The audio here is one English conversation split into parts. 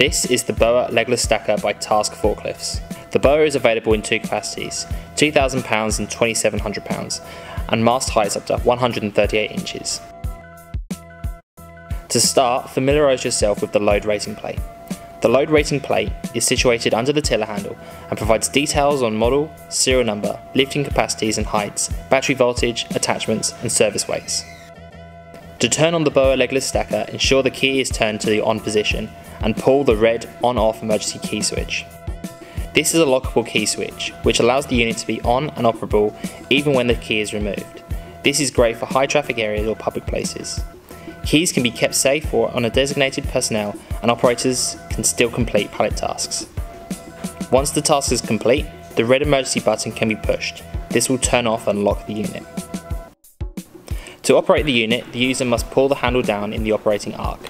This is the BOA Legless Stacker by Task Forklifts. The BOA is available in two capacities, £2,000 and £2,700, and mast heights up to 138 inches. To start, familiarise yourself with the load rating plate. The load rating plate is situated under the tiller handle and provides details on model, serial number, lifting capacities and heights, battery voltage, attachments and service weights. To turn on the BOA Legless Stacker, ensure the key is turned to the on position and pull the red on-off emergency key switch. This is a lockable key switch, which allows the unit to be on and operable even when the key is removed. This is great for high traffic areas or public places. Keys can be kept safe or on a designated personnel, and operators can still complete pallet tasks. Once the task is complete, the red emergency button can be pushed. This will turn off and lock the unit. To operate the unit, the user must pull the handle down in the operating arc.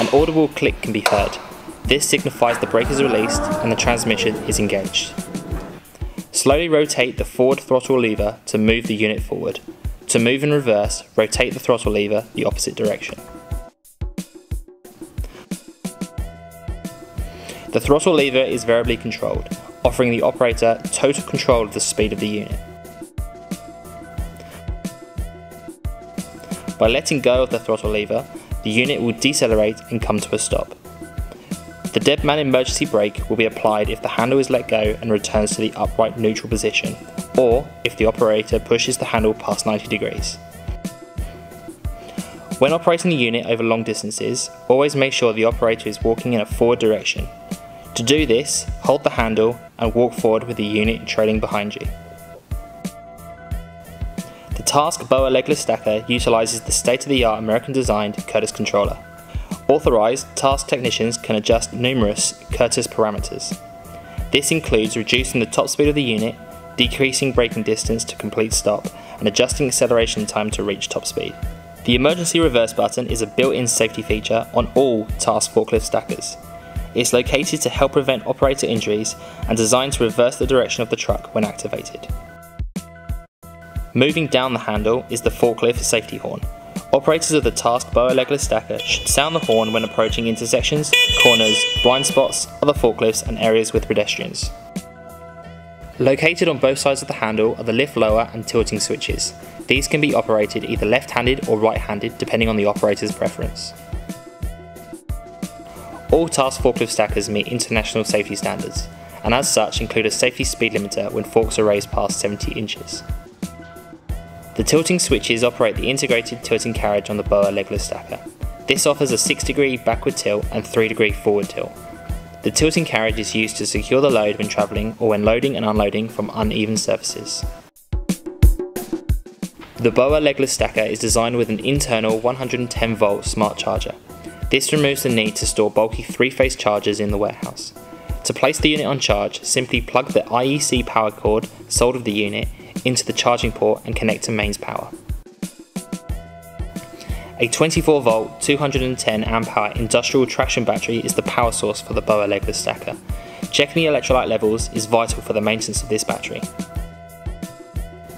An audible click can be heard. This signifies the brake is released and the transmission is engaged. Slowly rotate the forward throttle lever to move the unit forward. To move in reverse, rotate the throttle lever the opposite direction. The throttle lever is variably controlled, offering the operator total control of the speed of the unit. By letting go of the throttle lever, the unit will decelerate and come to a stop. The deadman emergency brake will be applied if the handle is let go and returns to the upright neutral position, or if the operator pushes the handle past 90 degrees. When operating the unit over long distances, always make sure the operator is walking in a forward direction. To do this, hold the handle and walk forward with the unit trailing behind you. The Task BOA Legless Stacker utilises the state-of-the-art American-designed Curtis controller. Authorised task technicians can adjust numerous Curtis parameters. This includes reducing the top speed of the unit, decreasing braking distance to complete stop, and adjusting acceleration time to reach top speed. The emergency reverse button is a built-in safety feature on all Task Forklift stackers. It's located to help prevent operator injuries and designed to reverse the direction of the truck when activated. Moving down the handle is the forklift safety horn. Operators of the Task BOA Legless Stacker should sound the horn when approaching intersections, corners, blind spots, other forklifts and areas with pedestrians. Located on both sides of the handle are the lift lower and tilting switches. These can be operated either left-handed or right-handed depending on the operator's preference. All Task Forklift stackers meet international safety standards and as such include a safety speed limiter when forks are raised past 70 inches. The tilting switches operate the integrated tilting carriage on the BOA Legless Stacker. This offers a 6-degree backward tilt and 3-degree forward tilt. The tilting carriage is used to secure the load when travelling or when loading and unloading from uneven surfaces. The BOA Legless Stacker is designed with an internal 110-volt smart charger. This removes the need to store bulky 3-phase chargers in the warehouse. To place the unit on charge, simply plug the IEC power cord sold with the unit into the charging port and connect to mains power. A 24-volt, 210-amp-hour industrial traction battery is the power source for the BOA Legless Stacker. Checking the electrolyte levels is vital for the maintenance of this battery.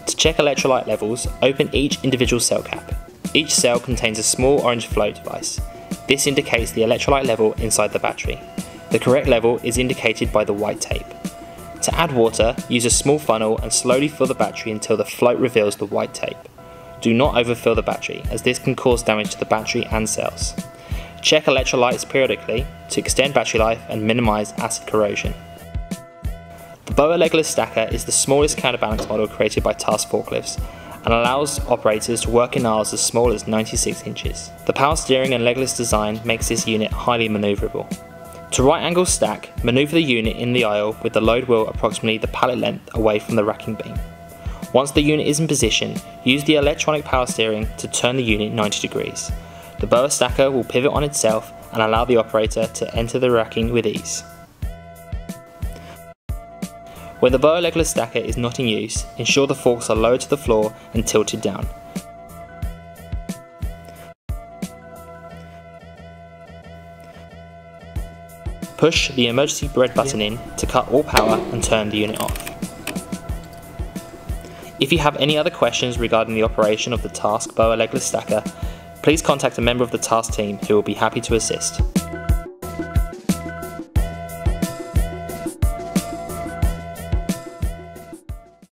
To check electrolyte levels, open each individual cell cap. Each cell contains a small orange flow device. This indicates the electrolyte level inside the battery. The correct level is indicated by the white tape. To add water, use a small funnel and slowly fill the battery until the float reveals the white tape. Do not overfill the battery, as this can cause damage to the battery and cells. Check electrolytes periodically to extend battery life and minimise acid corrosion. The BOA Legless Stacker is the smallest counterbalance model created by Task Forklifts and allows operators to work in aisles as small as 96 inches. The power steering and legless design makes this unit highly manoeuvrable. To right angle stack, manoeuvre the unit in the aisle with the load wheel approximately the pallet length away from the racking beam. Once the unit is in position, use the electronic power steering to turn the unit 90 degrees. The BOA Stacker will pivot on itself and allow the operator to enter the racking with ease. When the BOA Legless Stacker is not in use, ensure the forks are lowered to the floor and tilted down. Push the emergency red button in to cut all power and turn the unit off. If you have any other questions regarding the operation of the Task BOA Legless Stacker, please contact a member of the task team who will be happy to assist.